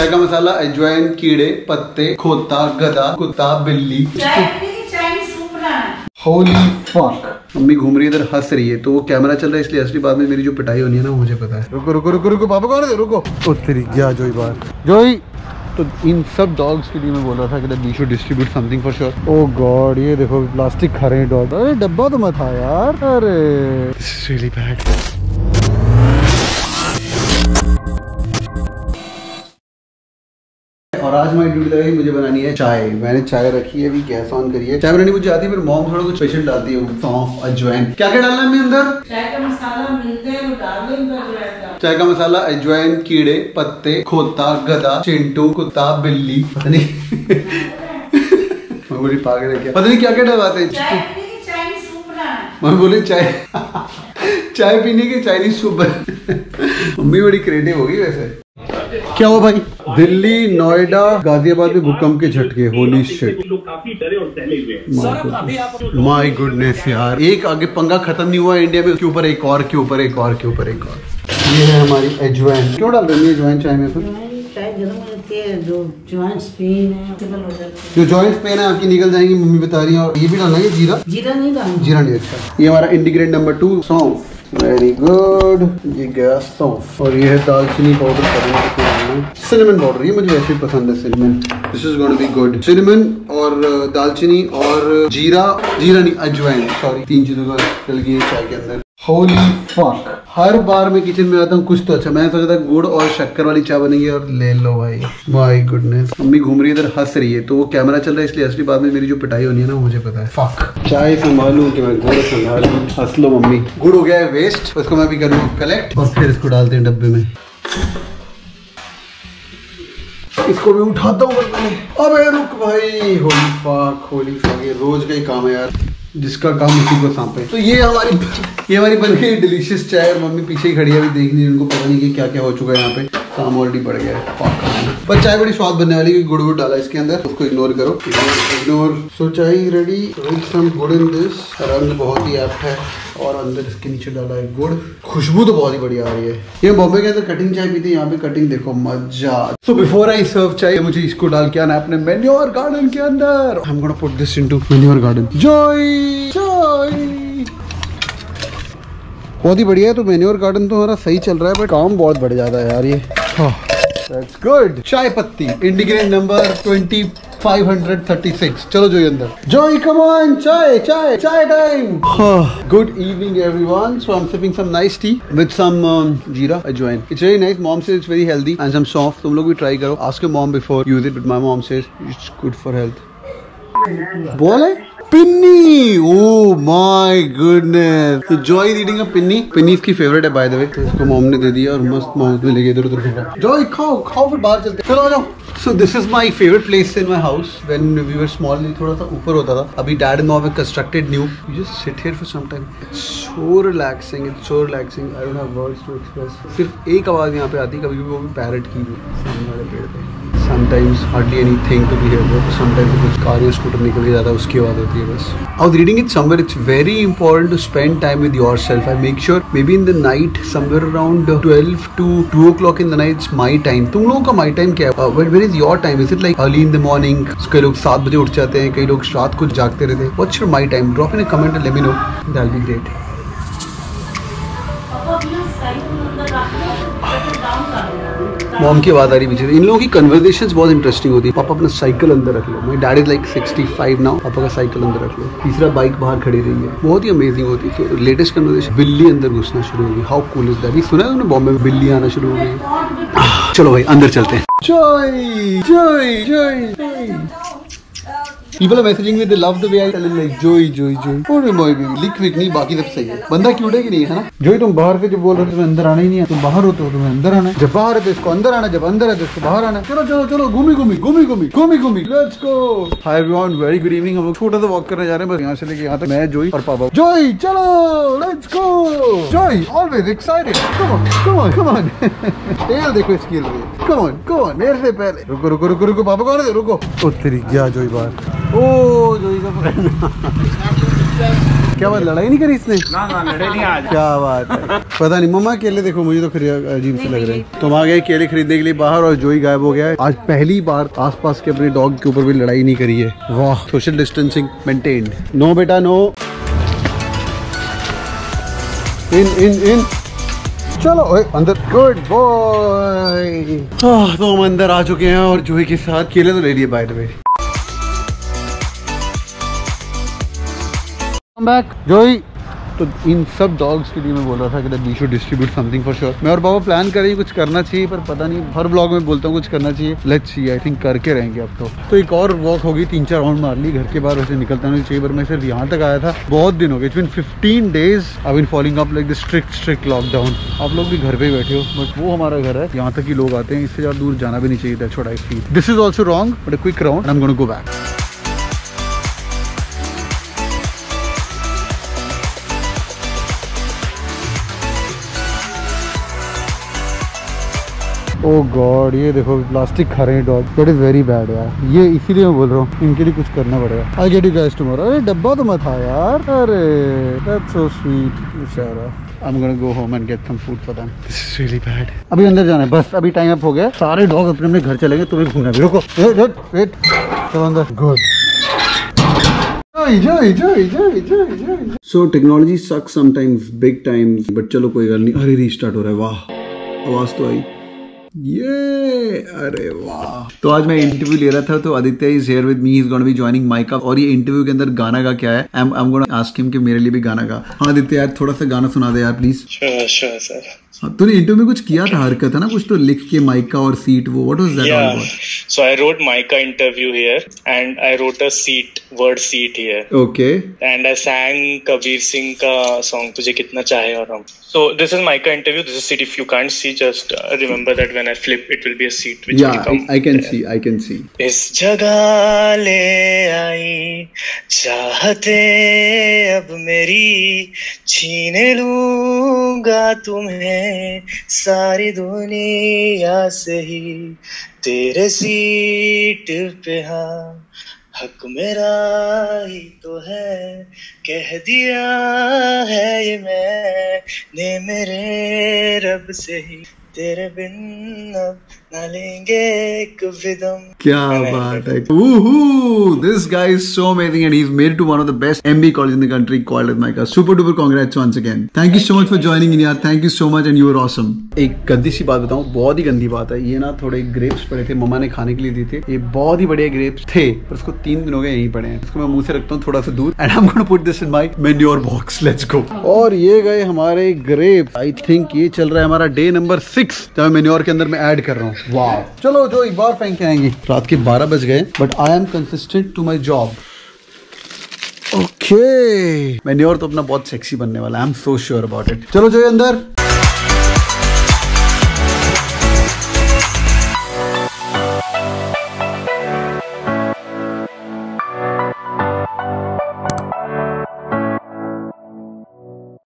चाय का मसाला, अजवाइन, कीड़े, पत्ते, खोता, गधा, कुत्ता, बिल्ली। होली फक, मम्मी घूम रही है इधर, हंस रही है तो वो कैमरा चल रहा है इसलिए हंस रही। बाद में मेरी जो पिटाई होनी है ना मुझे पता है। रुको रुको रुको रुको, पापा कौन है, रुको। तो तेरी क्या जोई बात जोई। तो इन सब डॉग्स के लिए मैं बोल रहा था कि we should distribute something for sure. Oh God, ये देखो प्लास्टिक खा रहे हैं डॉग। अरे डब्बा तो मत खा यार। अरे दिस इज रियली बैड। और आज मेरी ड्यूटी लगी, मुझे बनानी है चाय। मैंने चाय रखी है अभी, गैस ऑन करी है। चाय बनानी मुझे आती है, फिर मॉम थोड़ा कुछ स्पेशल डालती है, सौंफ, अजवाइन। क्या क्या डालना है मैं अंदर? चाय का मसाला मिलते हैं वो डाल दो। चाय का मसाला, अजवाइन, कीड़े, पत्ते, खोता, गधा, चिंटू, कुत्ता, बिल्ली, पता नहीं पागल है क्या, पता नहीं क्या क्या डलवाते हैं। मैं बोली चाय चाय पीने की चाइनीज सूप। मम्मी बड़ी क्रिएटिव होगी वैसे। क्या हुआ भाई? दिल्ली, नोएडा, गाजियाबाद में भूकंप के झटके। होली शिट, लोग काफी डरे और सहमे हुए। माय गुडनेस यार, एक आगे पंगा खत्म नहीं हुआ इंडिया में, उसके ऊपर एक और, के ऊपर एक और, के ऊपर एक और। ये है हमारी अजवाइन। क्यों डाल रही है अजवाइन चाय में? चाय गर्म होती है, जो जॉइंट्स पेन है, जो जॉइंट्स पेन है आपकी निकल जाएंगी, मम्मी बता रही है। और ये भी डालना है जीरा। जीरा नहीं डालना, जीरा नहीं। अच्छा, ये हमारा इंग्रेडिएंट नंबर 2, सौंफ। Very good. ये गया सौंफ। और ये है दालचीनी पाउडर, सिनेमन पाउडर। ये मुझे वैसे पसंद है cinnamon. This is going to be good. Cinnamon और दालचीनी और जीरा नहीं, अजवाइन, सॉरी। 3 चीजों का चल गई चाय के अंदर। होली फक, हर बार मैं किचन में आता हूँ कुछ तो अच्छा। मैंने सोचा था गुड़ और शक्कर वाली चाय बनेगी और ले लो भाई। माय गुडनेस, मम्मी घूम रही है इधर, हंस रही है तो वो कैमरा चल रहा है इसलिए हंस रही। बाद में मेरी जो पिटाई होनी है ना मुझे पता है। फक, चाय संभालूं कि मैं गुड़ संभालूं? हंस लो मम्मी। गुड़ हो गया है वेस्ट, उसको मैं भी करूँ कलेक्ट और फिर इसको डालते हैं डब्बे में। इसको भी उठाता हूँ। अबे रुक भाई, होली फक, होली फक। ये रोज का ही काम है यार, जिसका काम उसी को सांपे। तो ये हमारी बन गई डिलीशियस चाय। और मम्मी पीछे ही खड़ी है अभी, देख रही है। उनको पता नहीं कि क्या क्या हो चुका है यहाँ पे, काम ऑलरेडी बढ़ गया है। पर चाय बड़ी स्वाद बनने वाली है। गुड़ वुड़ डाला इसके अंदर, उसको इग्नोर करो, इग्नोर। सो चाय रेडी विद सम गुड़ इन दिस। रंग बहुत ही ऐप्ट है और अंदर इसके नीचे डाला है गुड़। खुशबू तो बहुत ही बढ़िया आ रही है। ये बॉम्बे के अंदर कटिंग चाय पीते हैं, यहाँ पे कटिंग देखो मजा। सो बिफोर आई सर्व चाय, मुझे इसको डाल के आना अपने मेन्योर गार्डन के अंदर। I am gonna put this into manure garden. Joy Joy, बहुत ही बढ़िया है। तो मेन्योर गार्डन तो हमारा सही चल रहा है, बट काम बहुत बढ़ जाता है यार। ये दैट्स गुड। चाय पत्ती इंग्रेडिएंट नंबर 2536। चलो जोई अंदर, Joey come on, chai chai chai time. Good evening everyone. So I am sipping some nice tea with some jeera, ajwain. It's very nice. Mom says it's very healthy and some soft. तुम लोग भी try करो। Ask your mom before use it, but my mom says it's good for health. बोले पिन्नी, oh my goodness. तो Joy reading a पिन्नी। पिन्नी इसकी favourite है by the way, तो इसको मॉम ने दे दिया और मस्त माउथ में लेके इधर उधर फेंका। जॉय खाओ खाओ, फिर बाहर चलते, चलो आ जाओ। So this is my favourite place in my house when we were small. थोड़ा सा ऊपर होता था, अभी dad and mom have constructed new. You just sit here for some time. It's so relaxing, it's so relaxing. I don't have words to express. सिर्फ एक आवाज यहाँ पे आती है, कभी कभी वो भी पैरट की, सामने वाले पेड़ पे। Sometimes hardly anything to be here, but sometimes कुछ कार या स्कूटर निकल के जाता है, उसकी आवाज़ होती है बस। I was reading it somewhere. It's very important to spend time with yourself. I make sure maybe in the night somewhere around 12 to 2 o'clock in the night it's my time. तुम लोगों का my time क्या है? Where is your time? Is it like early in the morning? कई लोग 7 बजे उठ जाते हैं, कई लोग रात को जागते रहते हैं। What's your my time? Drop in a comment and let me know. That'll be great. Mom की आवाज़ आ रही पीछे। इन लोगों की कन्वर्सेशंस बहुत इंटरेस्टिंग होती है। पापा अपना साइकिल अंदर रख लो। My dad is like 65 now. पापा का साइकिल अंदर रख लो। तीसरा बाइक बाहर खड़ी रही है, बहुत ही अमेजिंग होती है। तो लेटेस्ट कन्वर्सेशन, बिल्ली अंदर घुसना शुरू होगी। How cool is that? ये सुना है बॉम्बे में बिल्ली आना शुरू हो गई। चलो भाई अंदर चलते हैं। Joy Joy Joy. People are messaging me, they love the way I tell them like Joey Joey Joey. Oh my baby, लिख विक नहीं, बाकी सब सही है। बंदा क्यूट है कि नहीं है ना? Joey तुम बाहर से जब बोल रहे हो तुम्हें अंदर आना ही नहीं है। तुम बाहर होते हो तुम्हें अंदर आना है, जब बाहर है तो इसको अंदर आना, जब अंदर है तो इसको बाहर आना। चलो चलो चलो, घूमी घूमी घूमी घूमी घूमी घूमी, let's go. Hi everyone, very good evening. हम लोग छोटा सा वॉक करने जा रहे हैं, बस यहाँ से लेके यहाँ तक, मैं जोई और पापा। जोई चलो लेट्स गो। जोई always excited, come on come on come on. Tail देखो इसकी, कम ऑन कम ऑन, मेरे से पहले। रुको रुको रुको रुको, पापा कौन है, रुको। ओ तेरी क्या जोई बात। ओ जोई का क्या बात, लड़ाई नहीं करी इसने? ना ना लड़ाई नहीं आज। क्या बात है। पता नहीं मम्मा केले देखो, मुझे तो अजीब से लग रहे हैं। तुम आ गए केले खरीदने के लिए बाहर और जोई गायब हो गया है। आज पहली बार आसपास के अपने डॉग के ऊपर भी लड़ाई नहीं करी है। वाह, सोशल डिस्टेंसिंग मेंटेन्ड। नो बेटा नो, इन इन इन, चलो अंदर, गुड बॉय। तो हम अंदर आ चुके हैं और जोई के साथ केले तो ले लिए बाय द वे। जोई, तो इन सब डॉग्स के लिए मैं बोल रहा था कि we should distribute something for sure. मैं और बाबा प्लान कर रही कुछ करना चाहिए, पर पता नहीं, हर ब्लॉग में बोलता हूँ कुछ करना चाहिए। लेट्स सी, आई थिंक करके रहेंगे अब तो एक और वॉक होगी, 3-4 राउंड मार ली। घर के बाहर वैसे निकलता नहीं चाहिए, पर मैं सिर्फ यहाँ तक आया था। बहुत दिन हो गए, it's been 15 days I been following up like the strict lockdown. आप लोग भी घर पे बैठे हो, बट वो हमारा घर है, यहाँ तक ही लोग आते हैं, इससे ज़्यादा दूर जाना भी नहीं चाहिए। छोटा this is also wrong, but a quick round, I am gonna go back. Oh God, ये देखो प्लास्टिक खा रहे हैं dog. That is very bad यार, ये इसीलिए मैं बोल रहा हूँ इनके लिए कुछ करना पड़ेगा। I get you guys tomorrow. अरे डब्बा तो मत खा यार। अरे दैट्स सो स्वीट बेचारा। I am gonna go home and get some food for them. This is really bad. अभी अंदर जाना है बस, अभी टाइम अप हो गया। सारे डॉग अपने अपने घर चले गए, तुम्हें घूमना भी। रुको वेट, चलो अंदर। Good. So technology sucks sometimes, big times, but चलो कोई गल नहीं। अरे रीस्टार्ट हो रहा है। वाह, आवाज तो आई। ये अरे वाह। तो आज मैं इंटरव्यू ले रहा था, तो Aditya is here with me, is gonna be joining mica. और ये इंटरव्यू के अंदर गाना का क्या है, I am gonna ask him कि मेरे लिए भी गाना का। हाँ आदित्य यार, थोड़ा सा गाना सुना दे यार प्लीज। Sure sir. तूने इंटरव्यू में कुछ किया था, हरकत है ना कुछ, तो लिख के माइका और सीट, वो what was that all about? So I wrote MICA interview here and I wrote a seat word seat here. Okay. And I sang Kabir Singh का सॉन्ग तुझे कितना चाहे और हम। So this is MICA interview, this is seat. If you can't see, just remember that when I flip it will be a seat which will come. I can see, I can see. इस जगह ले आई चाहते अब मेरी, छीन लूंगा तुम्हें सारी दुनिया से ही, तेरे सीट पे हाँ हक मेरा ही तो है, कह दिया है ये मैंने मेरे रब से ही, तेरे बिन अब ना लेंगे एक विदम। क्या बात है। This guy is so amazing and he is made to one of the best MB college in the country called as MICA. Super duper congrats once again. Thank you so much for joining in यार। Thank you so much and you are awesome. एक गंदी सी बात बताऊं, बहुत ही गंदी बात है। ये ना थोड़े ग्रेप्स पड़े थे, मम्मा ने खाने के लिए दिए थे। ये बहुत ही बढ़िया ग्रेप्स थे, पर उसको 3 दिन हो गए यहीं पड़े हैं। इसको मैं मुंह से रखता हूँ थोड़ा सा दूर and I am gonna put this in my manure box. Let's go. और ये गए हमारे ग्रेप्स। आई थिंक ये चल रहा है हमारा डे नंबर 6 जब मेन्योर के अंदर मैं ऐड कर रहा हूँ। वाह, चलो जो एक बार फेंक के आएंगे। रात के 12 बज गए, but I am consistent to my job. Okay, manure तो अपना बहुत सेक्सी बनने वाला है, I am so sure about it. चलो जो अंदर।